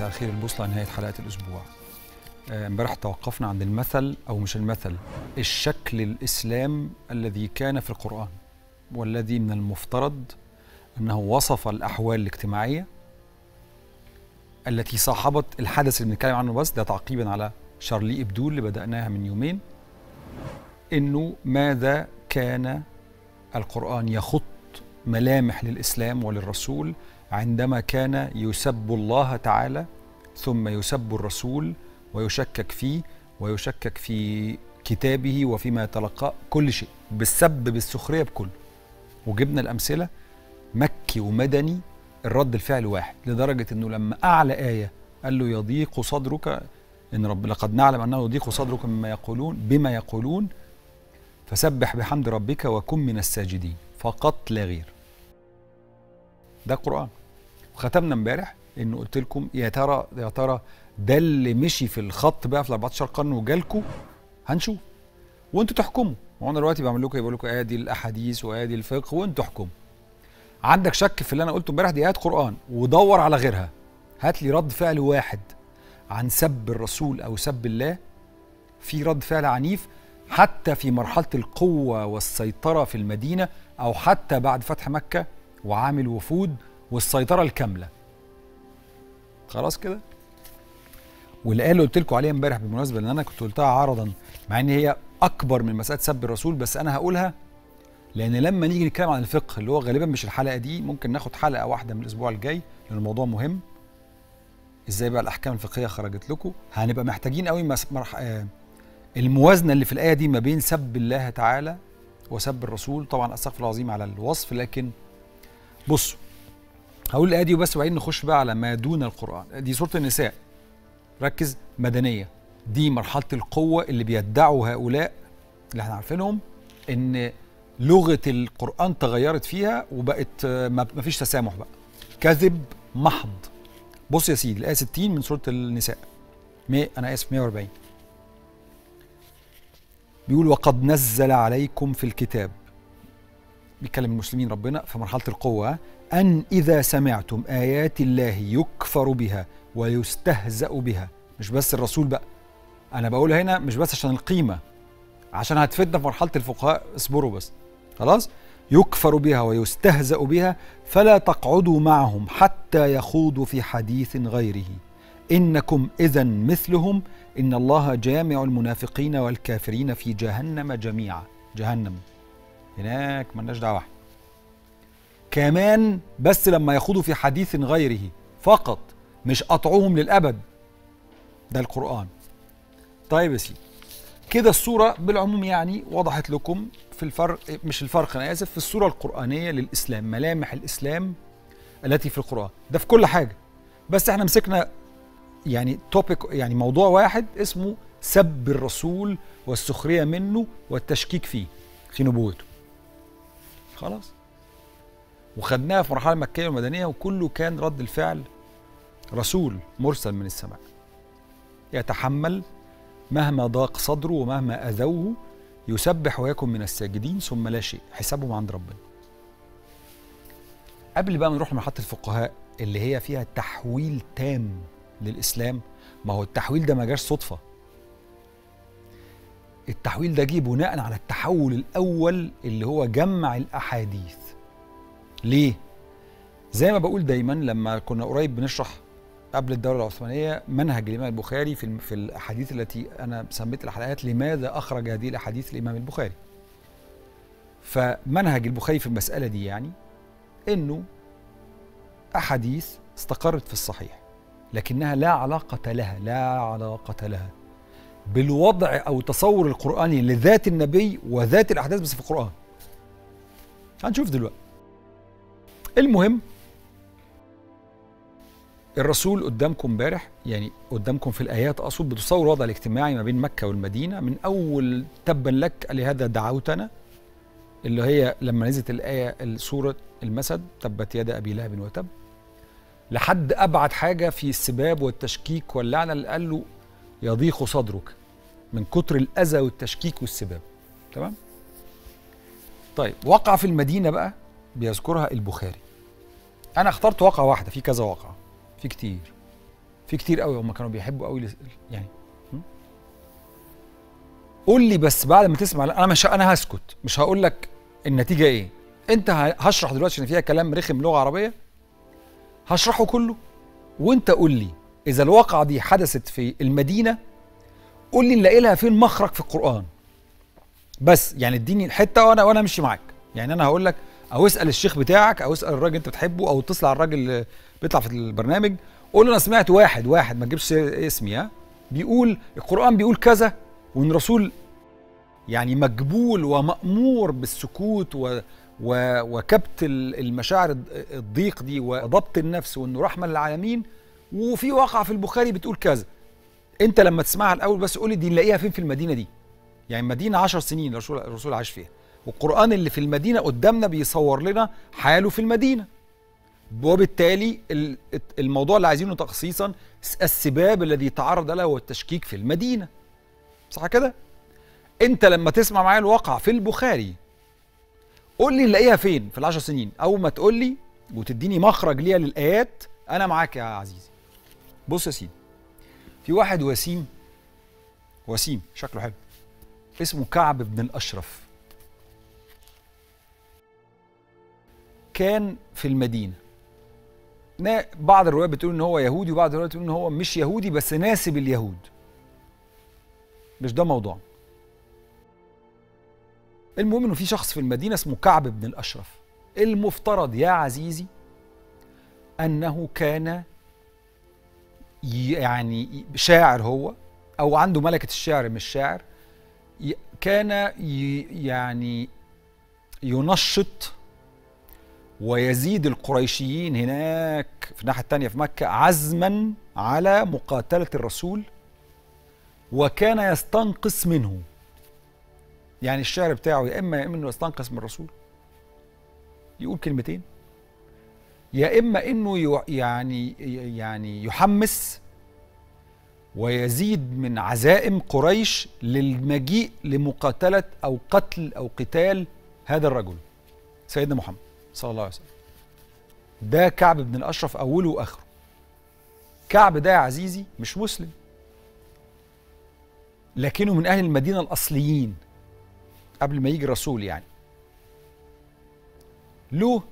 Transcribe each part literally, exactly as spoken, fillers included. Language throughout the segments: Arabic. مساء الخير. البوصلة نهاية حلقة الأسبوع. امبارح توقفنا عند المثل أو مش المثل، الشكل الإسلام الذي كان في القرآن، والذي من المفترض أنه وصف الأحوال الاجتماعية التي صاحبت الحدث اللي بنتكلم عنه، بس ده تعقيبا على شارلي إبدو اللي بدأناها من يومين، إنه ماذا كان القرآن يخط ملامح للإسلام وللرسول عندما كان يسب الله تعالى ثم يسب الرسول ويشكك فيه ويشكك في كتابه وفيما يتلقاه، كل شيء بالسب بالسخرية بكله. وجبنا الأمثلة مكي ومدني، الرد الفعل واحد، لدرجة أنه لما أعلى آية قال له يضيق صدرك، إن رب لقد نعلم أنه يضيق صدرك مما يقولون بما يقولون فسبح بحمد ربك وكن من الساجدين فقط لا غير. ده قرآن. وختمنا امبارح انه قلت لكم يا ترى يا ترى ده اللي مشي في الخط بقى في أربعة عشر قرن وجالكم، هنشوف وانتوا تحكموا. وانا دلوقتي بعمل لكم يقول لكم ادي الاحاديث وادي الفقه وانتوا احكموا. عندك شك في اللي انا قلته امبارح؟ دي ايات قرآن ودور على غيرها، هات لي رد فعل واحد عن سب الرسول او سب الله في رد فعل عنيف، حتى في مرحلة القوة والسيطرة في المدينة أو حتى بعد فتح مكة وعام الوفود والسيطرة الكاملة. خلاص كده؟ والآية اللي قلت لكم عليها امبارح بالمناسبة، إن أنا كنت قلتها عرضا مع إن هي أكبر من مسألة سب الرسول، بس أنا هقولها لأن لما نيجي نتكلم عن الفقه اللي هو غالبا مش الحلقة دي، ممكن ناخد حلقة واحدة من الأسبوع الجاي لأن الموضوع مهم. إزاي بقى الأحكام الفقهية خرجت لكم؟ هنبقى محتاجين قوي مرحلة الموازنة اللي في الآية دي ما بين سب الله تعالى وسب الرسول. طبعا أستغفر العظيم على الوصف، لكن بصوا هقول الآية دي وبس، وبعدين نخش بقى على ما دون القرآن. دي سورة النساء، ركز، مدنية. دي مرحلة القوة اللي بيدعوا هؤلاء اللي احنا عارفينهم إن لغة القرآن تغيرت فيها وبقت ما فيش تسامح، بقى كذب محض. بص يا سيدي، الآية ستين من سورة النساء، أنا آسف مية وأربعين، بيقول وقد نزل عليكم في الكتاب، بيتكلم المسلمين ربنا في مرحلة القوة، أن إذا سمعتم آيات الله يكفر بها ويستهزأ بها. مش بس الرسول بقى، أنا بقول هنا مش بس عشان القيمة، عشان هتفيدنا في مرحلة الفقهاء، اصبروا بس. خلاص، يكفر بها ويستهزأ بها فلا تقعدوا معهم حتى يخوضوا في حديث غيره إنكم إذا مثلهم إن الله جامع المنافقين والكافرين في جهنم جميعا. جهنم هناك مالناش دعوة. كمان بس لما يخوضوا في حديث غيره فقط، مش قطعوهم للأبد. ده القرآن. طيب يا سيدي، كده الصورة بالعموم يعني وضحت لكم في الفرق، مش الفرق أنا آسف، في الصورة القرآنية للإسلام، ملامح الإسلام التي في القرآن. ده في كل حاجة، بس احنا مسكنا يعني توبيك، يعني موضوع واحد اسمه سب الرسول والسخرية منه والتشكيك فيه في نبوته. خلاص، وخدناها في مرحلة مكية ومدنية وكله كان رد الفعل رسول مرسل من السماء يتحمل مهما ضاق صدره ومهما أذوه، يسبح ويكن من الساجدين ثم لا شيء، حسابهم عند ربنا. قبل بقى ما نروح لمرحلة الفقهاء اللي هي فيها تحويل تام للإسلام، ما هو التحويل ده ما جاش صدفة. التحويل ده جه بناء على التحول الأول اللي هو جمع الأحاديث. ليه؟ زي ما بقول دايما لما كنا قريب بنشرح قبل الدولة العثمانية منهج الإمام البخاري في في الأحاديث التي أنا سميت الحلقات لماذا أخرج هذه الأحاديث الإمام البخاري. فمنهج البخاري في المسألة دي يعني إنه أحاديث استقرت في الصحيح لكنها لا علاقة لها، لا علاقة لها بالوضع أو تصور القرآني لذات النبي وذات الأحداث، بس في القرآن هنشوف دلوقتي. المهم الرسول قدامكم امبارح، يعني قدامكم في الآيات أقصد، بتصور الوضع الاجتماعي ما بين مكة والمدينة من أول تبا لك لهذا دعوتنا، اللي هي لما نزلت الآية سورة المسد تبت يد أبي لهب وتب، لحد أبعد حاجة في السباب والتشكيك واللعنة اللي قال له يضيق صدرك من كتر الأذى والتشكيك والسباب. تمام؟ طيب وقع في المدينة بقى بيذكرها البخاري. أنا اخترت واقعة واحدة، في كذا واقعة، في كتير، في كتير قوي هم كانوا بيحبوا قوي يعني. قول لي بس بعد ما تسمع، انا مش انا هسكت مش هقول لك النتيجه ايه، انت هشرح دلوقتي عشان فيها كلام رخم لغه عربيه هشرحه كله، وانت قول لي اذا الواقعه دي حدثت في المدينه قول لي نلاقي لها فين مخرج في القران، بس يعني اديني الحته وانا وانا امشي معاك. يعني انا هقول لك او اسال الشيخ بتاعك او اسال الراجل انت بتحبه او اتصل على الراجل اللي بيطلع في البرنامج قول له انا سمعت واحد واحد ما تجيبش اسمي ها بيقول القران بيقول كذا، وان الرسول يعني مجبول ومأمور بالسكوت و... و... وكبت المشاعر الضيق دي وضبط النفس، وانه رحمه للعالمين، وفي واقعه في البخاري بتقول كذا. انت لما تسمعها الاول بس قول لي دي نلاقيها فين في المدينه دي، يعني مدينه عشر سنين الرسول الرسول عاش فيها، والقرآن اللي في المدينة قدامنا بيصور لنا حاله في المدينة، وبالتالي الموضوع اللي عايزينه تخصيصا السباب الذي تعرض له والتشكيك في المدينة، صح كده؟ انت لما تسمع معايا الواقع في البخاري قول لي نلاقيها فين في العشر سنين، اول ما تقول لي وتديني مخرج ليها للآيات انا معاك يا عزيزي. بص يا سيدي، في واحد وسيم وسيم شكله حلو اسمه كعب بن الأشرف، كان في المدينة. بعض الروايات بتقول ان هو يهودي وبعض الروايات بتقول ان هو مش يهودي بس ناسب اليهود، مش ده موضوع. المهم انه في شخص في المدينة اسمه كعب بن الأشرف، المفترض يا عزيزي انه كان يعني شاعر هو او عنده ملكة الشعر، مش شاعر، كان يعني ينشط ويزيد القريشيين هناك في الناحية التانية في مكة عزما على مقاتلة الرسول، وكان يستنقص منه. يعني الشعر بتاعه يا إما يا إما إنه يستنقص من الرسول يقول كلمتين، يا إما إنه يعني يعني يحمس ويزيد من عزائم قريش للمجيء لمقاتلة أو قتل أو قتال هذا الرجل سيدنا محمد صلى الله عليه وسلم. ده كعب بن الأشرف أوله وآخره. كعب ده يا عزيزي مش مسلم، لكنه من أهل المدينة الأصليين قبل ما يجي الرسول. يعني له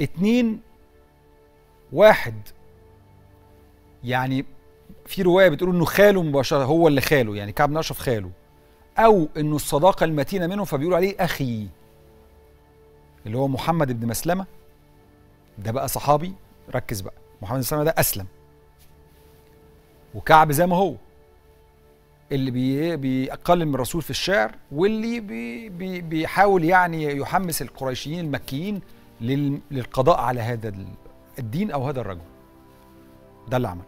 اتنين، واحد يعني في رواية بتقول إنه خاله مباشرة، هو اللي خاله يعني كعب بن الأشرف خاله، أو إنه الصداقة المتينة منهم فبيقولوا عليه أخي، اللي هو محمد بن مسلمة. ده بقى صحابي، ركز بقى، محمد بن مسلمة ده أسلم، وكعب زي ما هو اللي بي بيقلل من الرسول في الشعر، واللي بي بي بيحاول يعني يحمس القريشيين المكيين للقضاء على هذا الدين أو هذا الرجل. ده اللي عمله.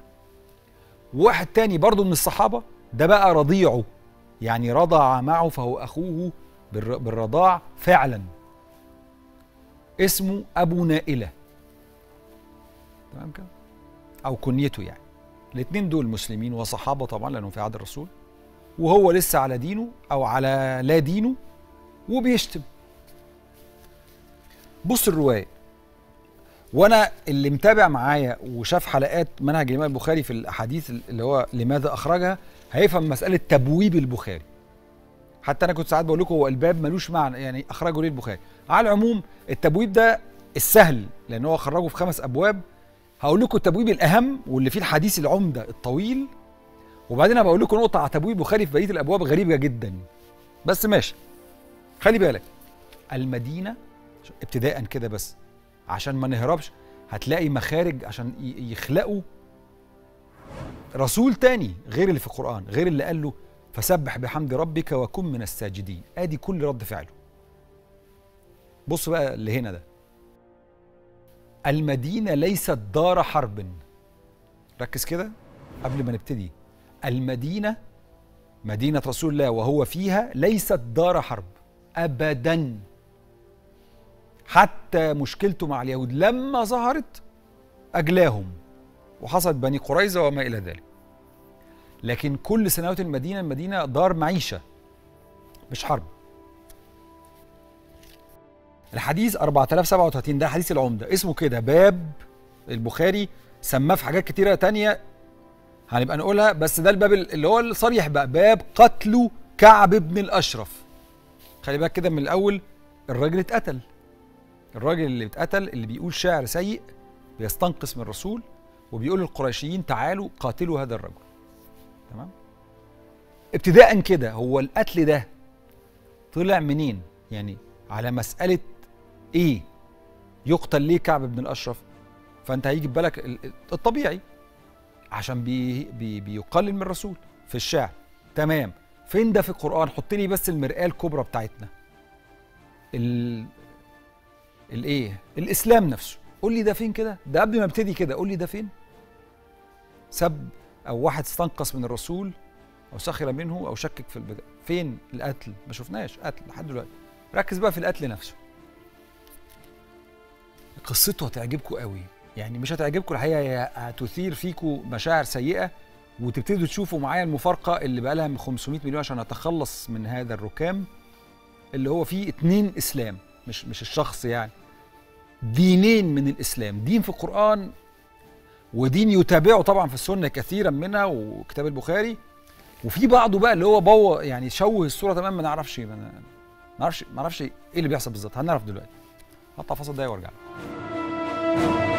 واحد تاني برضه من الصحابة، ده بقى رضيعه، يعني رضع معه فهو أخوه بالرضاع فعلا، اسمه أبو نائلة، تمام كده؟ أو كنيته يعني. الاتنين دول مسلمين وصحابة طبعا لأنهم في عهد الرسول، وهو لسه على دينه أو على لا دينه وبيشتم. بص الرواية، وأنا اللي متابع معايا وشاف حلقات منهج الإمام البخاري في الأحاديث اللي هو لماذا أخرجها هيفهم مسألة تبويب البخاري. حتى أنا كنت ساعات بقول لكم هو الباب ملوش معنى، يعني أخرجه ليه البخاري؟ على العموم التبويب ده السهل لأن هو خرجه في خمس أبواب. هقول لكم التبويب الأهم واللي فيه الحديث العمدة الطويل، وبعدين أنا بقول لكم نقطة على تبويب البخاري في بقية الأبواب غريبة جدا، بس ماشي خلي بالك. المدينة ابتداء كده بس عشان ما نهربش، هتلاقي مخارج عشان يخلقوا رسول تاني غير اللي في القرآن، غير اللي قال له فسبح بحمد ربك وكن من الساجدين. ادي كل رد فعله. بص بقى اللي هنا ده، المدينة ليست دار حرب. ركز كده قبل ما نبتدي، المدينة مدينة رسول الله وهو فيها ليست دار حرب أبدا. حتى مشكلته مع اليهود لما ظهرت أجلاهم وحصلت بني قريظة وما إلى ذلك، لكن كل سنوات المدينة المدينة دار معيشة مش حرب. الحديث أربعة آلاف وسبعة وثلاثين ده حديث العمدة، اسمه كده باب البخاري سماه في حاجات كتيرة تانية هنبقى نقولها، بس ده الباب اللي هو الصريح بقى، باب قتل كعب بن الأشرف. خلي بالك كده من الأول، الراجل اتقتل، الراجل اللي اتقتل اللي بيقول شعر سيء بيستنقص من الرسول وبيقول للقريشيين تعالوا قاتلوا هذا الرجل. تمام؟ ابتداء كده هو القتل ده طلع منين؟ يعني على مسألة ايه؟ يقتل ليه كعب بن الأشرف؟ فأنت هيجي ببالك الطبيعي عشان بي بي بيقلل من الرسول في الشعر. تمام، فين ده في القرآن؟ حط لي بس المرآة الكبرى بتاعتنا، ال الايه؟ الإسلام نفسه، قول لي ده فين كده؟ ده قبل ما ابتدي كده قول لي ده فين؟ سب أو واحد استنقص من الرسول أو سخر منه أو شكك في البداية، فين القتل؟ ما شفناش قتل لحد دلوقتي. ركز بقى في القتل نفسه، قصته هتعجبكم قوي، يعني مش هتعجبكم الحقيقه، هتثير فيكم مشاعر سيئه وتبتدوا تشوفوا معايا المفارقه اللي بقى لها من خمسمائة مليون عشان نتخلص من هذا الركام اللي هو فيه اتنين اسلام، مش مش الشخص يعني، دينين من الاسلام، دين في القران ودين يتابعه طبعا في السنه كثيرا منها وكتاب البخاري، وفي بعضه بقى اللي هو بوظ يعني شوه الصوره تماما، ما نعرفش ما نعرفش ما نعرفش ايه اللي بيحصل بالظبط، هنعرف دلوقتي. هقطع فاصل دقيقه وارجع لك.